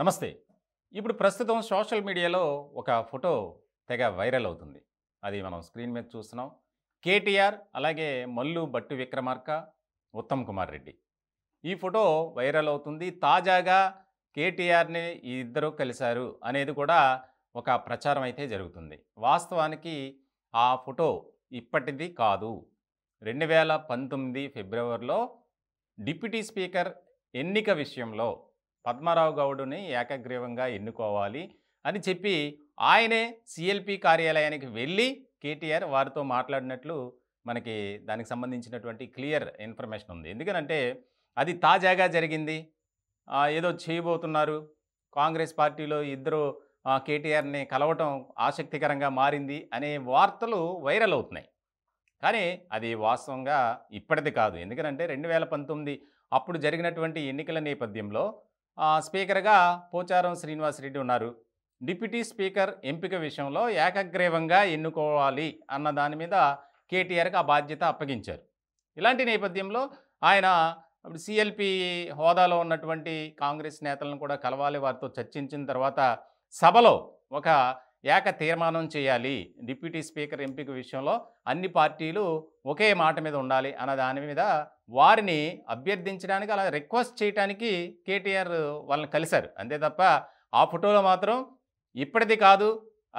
నమస్తే. ఇప్పుడు ప్రస్తుతం సోషల్ మీడియాలో ఒక ఫోటో తెగ వైరల్ అవుతుంది. అది మనం స్క్రీన్ మీద చూస్తున్నాం. కేటీఆర్ అలాగే మల్లు బట్టు విక్రమార్క, ఉత్తమ్ కుమార్ రెడ్డి ఈ ఫోటో వైరల్ అవుతుంది. తాజాగా కేటీఆర్ని ఈ ఇద్దరు కలిశారు అనేది కూడా ఒక ప్రచారం అయితే జరుగుతుంది. వాస్తవానికి ఆ ఫోటో ఇప్పటిది కాదు. 2019 ఫిబ్రవరిలో డిప్యూటీ స్పీకర్ ఎన్నిక విషయంలో పద్మారావు గౌడుని ఏకగ్రీవంగా ఎన్నుకోవాలి అని చెప్పి ఆయనే సిఎల్పి కార్యాలయానికి వెళ్ళి కేటీఆర్ వారితో మాట్లాడినట్లు మనకి దానికి సంబంధించినటువంటి క్లియర్ ఇన్ఫర్మేషన్ ఉంది. ఎందుకనంటే అది తాజాగా జరిగింది. ఏదో చేయబోతున్నారు కాంగ్రెస్ పార్టీలో ఇద్దరు కేటీఆర్ని కలవటం ఆసక్తికరంగా మారింది అనే వార్తలు వైరల్ అవుతున్నాయి. కానీ అది వాస్తవంగా ఇప్పటిది కాదు. ఎందుకంటే 2019 అప్పుడు జరిగినటువంటి ఎన్నికల నేపథ్యంలో స్పీకర్గా పోచారం శ్రీనివాసరెడ్డి ఉన్నారు. డిప్యూటీ స్పీకర్ ఎంపిక విషయంలో ఏకగ్రీవంగా ఎన్నుకోవాలి అన్న దాని మీద కేటీఆర్కి ఆ బాధ్యత అప్పగించారు. ఇలాంటి నేపథ్యంలో ఆయన సిఎల్పి హోదాలో ఉన్నటువంటి కాంగ్రెస్ నేతలను కూడా కలవాలి, వారితో చర్చించిన తర్వాత సభలో ఒక ఏక తీర్మానం చేయాలి, డిప్యూటీ స్పీకర్ ఎంపిక విషయంలో అన్ని పార్టీలు ఒకే మాట మీద ఉండాలి అన్న దాని మీద వారిని అభ్యర్థించడానికి అలా రిక్వెస్ట్ చేయడానికి కేటీఆర్ వాళ్ళని కలిశారు. అంతే తప్ప ఆ ఫోటోలో మాత్రం ఇప్పటిది కాదు,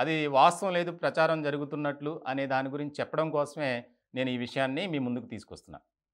అది వాస్తవం లేదు, ప్రచారం జరుగుతున్నట్లు అనే దాని గురించి చెప్పడం కోసమే నేను ఈ విషయాన్ని మీ ముందుకు తీసుకొస్తున్నాను.